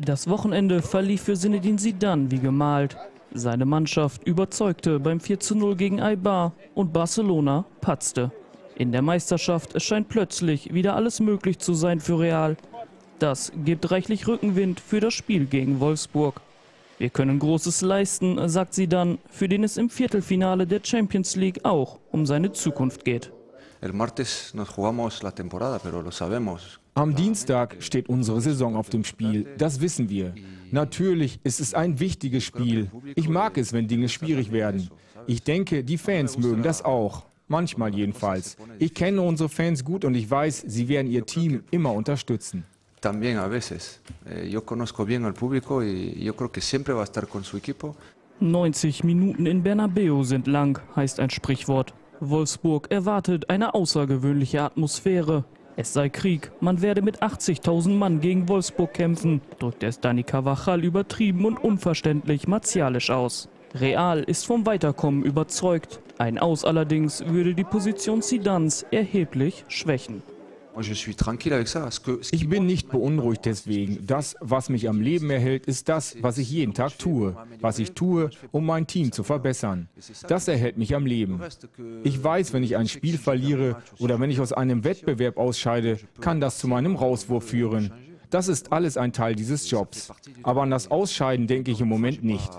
Das Wochenende verlief für Zinedine Zidane wie gemalt. Seine Mannschaft überzeugte beim 4:0 gegen Eibar und Barcelona patzte. In der Meisterschaft erscheint plötzlich wieder alles möglich zu sein für Real. Das gibt reichlich Rückenwind für das Spiel gegen Wolfsburg. Wir können Großes leisten, sagt Zidane, für den es im Viertelfinale der Champions League auch um seine Zukunft geht. Am Dienstag steht unsere Saison auf dem Spiel, das wissen wir. Natürlich ist es ein wichtiges Spiel. Ich mag es, wenn Dinge schwierig werden. Ich denke, die Fans mögen das auch. Manchmal jedenfalls. Ich kenne unsere Fans gut und ich weiß, sie werden ihr Team immer unterstützen. Yo conozco bien al público y yo creo que siempre va a estar con su equipo. 90 Minuten in Bernabeu sind lang, heißt ein Sprichwort. Wolfsburg erwartet eine außergewöhnliche Atmosphäre. Es sei Krieg, man werde mit 80.000 Mann gegen Wolfsburg kämpfen, drückte es Dani Kavachal übertrieben und unverständlich martialisch aus. Real ist vom Weiterkommen überzeugt. Ein Aus allerdings würde die Position Zidanes erheblich schwächen. Ich bin nicht beunruhigt deswegen. Das, was mich am Leben erhält, ist das, was ich jeden Tag tue. Was ich tue, um mein Team zu verbessern. Das erhält mich am Leben. Ich weiß, wenn ich ein Spiel verliere oder wenn ich aus einem Wettbewerb ausscheide, kann das zu meinem Rauswurf führen. Das ist alles ein Teil dieses Jobs. Aber an das Ausscheiden denke ich im Moment nicht.